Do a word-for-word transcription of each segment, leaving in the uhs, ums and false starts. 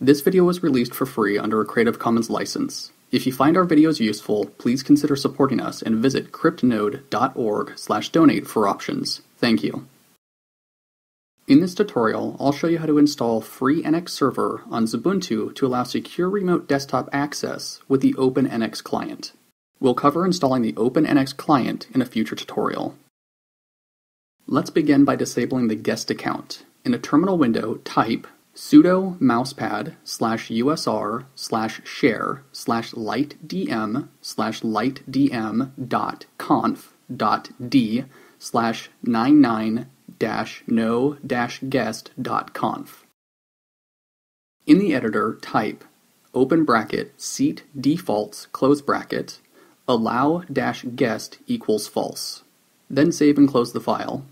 This video was released for free under a Creative Commons license. If you find our videos useful, please consider supporting us and visit cryptnode dot org slash donate for options. Thank you. In this tutorial, I'll show you how to install FreeNX Server on Xubuntu to allow secure remote desktop access with the OpenNX client. We'll cover installing the OpenNX client in a future tutorial. Let's begin by disabling the guest account. In a terminal window, type sudo mousepad slash usr slash share slash lightdm slash lightdm dot conf dot d slash ninety-nine dash no dash guest dot conf. In the editor, type open bracket seat defaults close bracket allow dash guest equals false. Then save and close the file.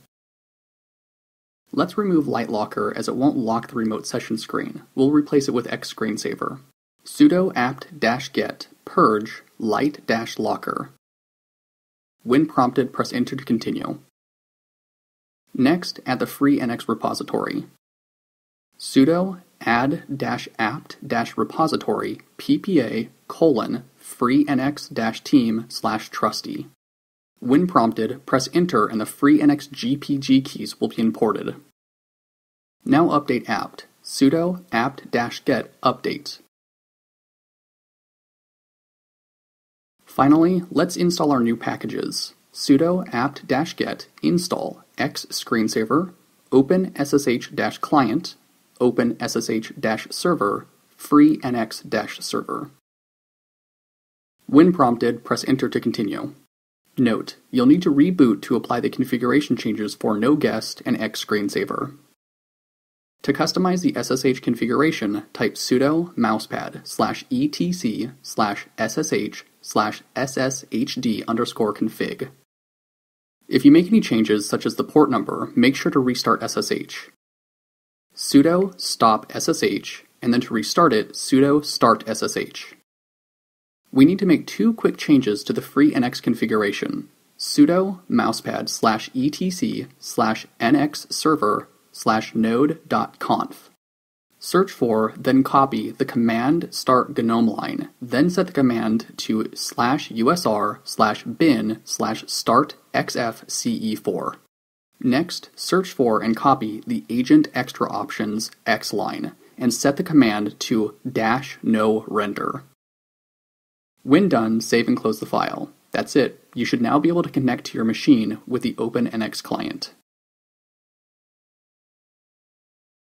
Let's remove LightLocker as it won't lock the remote session screen. We'll replace it with XScreenSaver. Sudo apt-get purge light-locker. When prompted, press enter to continue. Next, add the FreeNX repository. Sudo add-apt-repository ppa colon freenx-team slash trusty. When prompted, press enter and the FreeNX G P G keys will be imported. Now update apt. Sudo apt-get update. Finally, let's install our new packages. Sudo apt-get install XScreenSaver, OpenSSH-client, OpenSSH-server, FreeNX-server. When prompted, press enter to continue. Note, you'll need to reboot to apply the configuration changes for no guest and XScreenSaver. To customize the S S H configuration, type sudo mousepad slash etc slash ssh slash sshd underscore config. If you make any changes, such as the port number, make sure to restart S S H. Sudo stop S S H, and then to restart it, sudo start S S H. We need to make two quick changes to the FreeNX configuration. Sudo mousepad slash etc slash nx server slash node.conf. Search for, then copy the command start GNOME line, then set the command to slash usr slash bin slash start xfce four. Next, search for and copy the agent extra options x line, and set the command to dash no render. When done, save and close the file. That's it. You should now be able to connect to your machine with the OpenNX client.